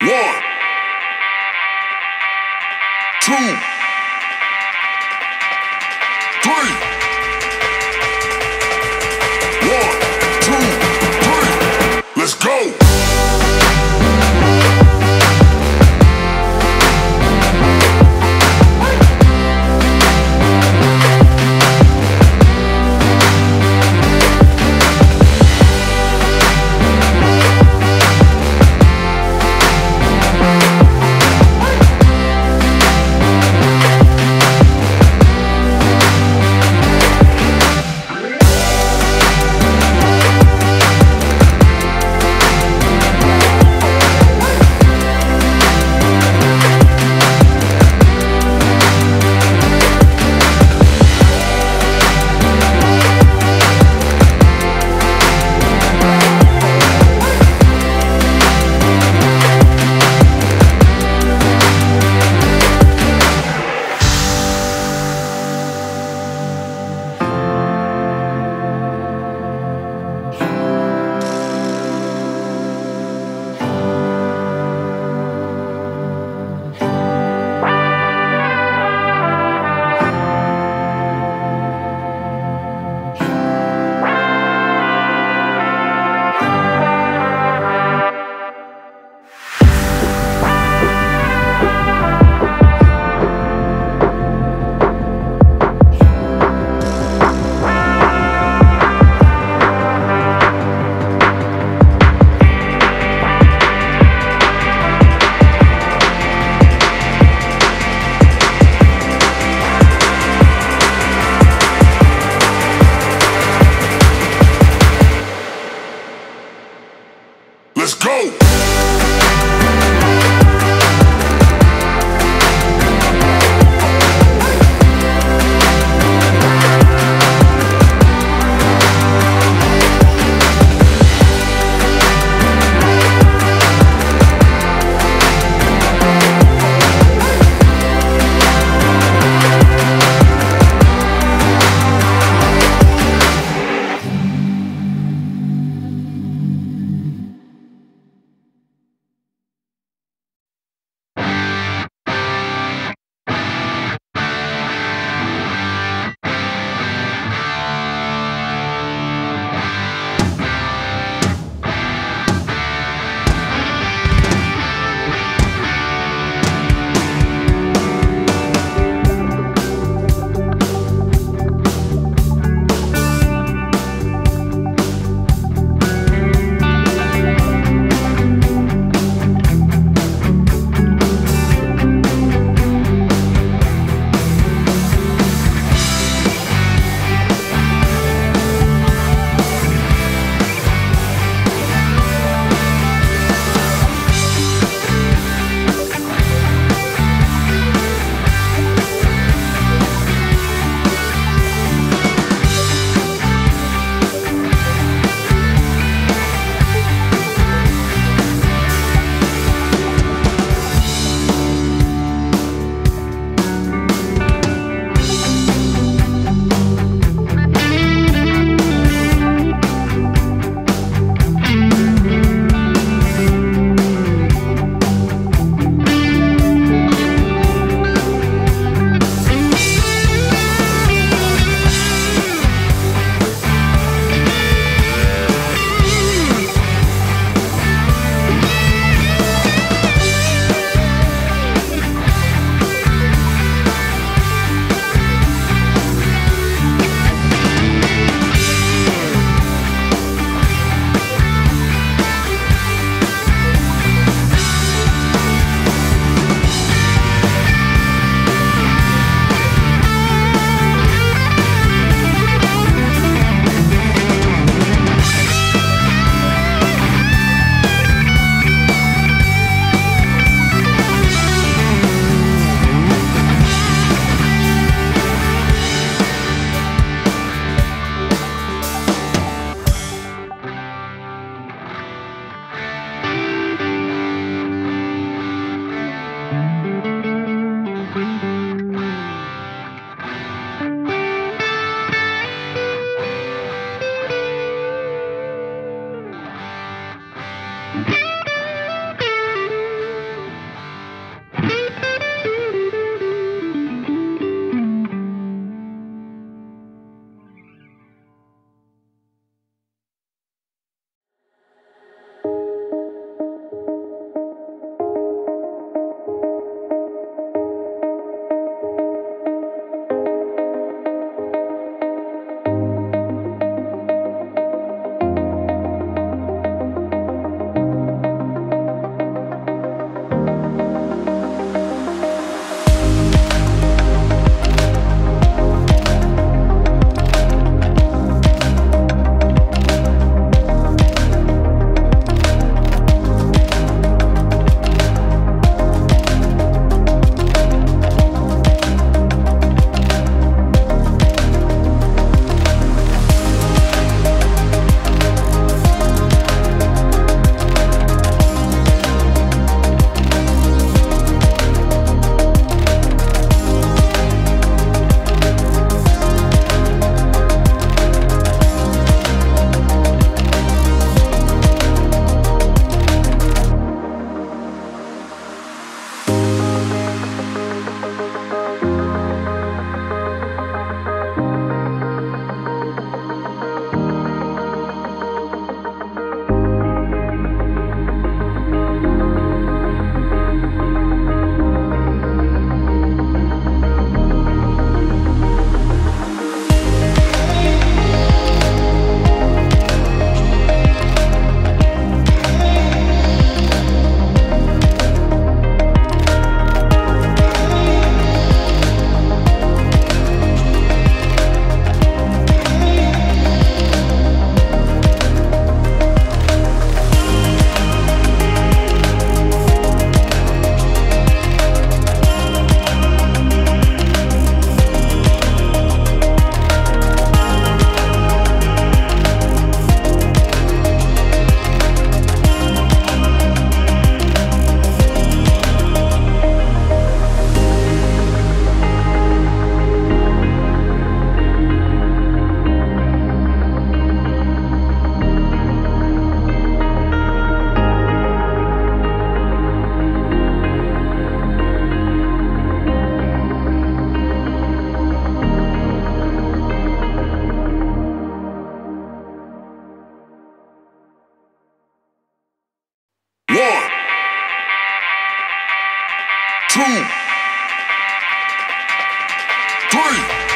1, 2, 3. 1, 2, 3. Let's go. 2, 3.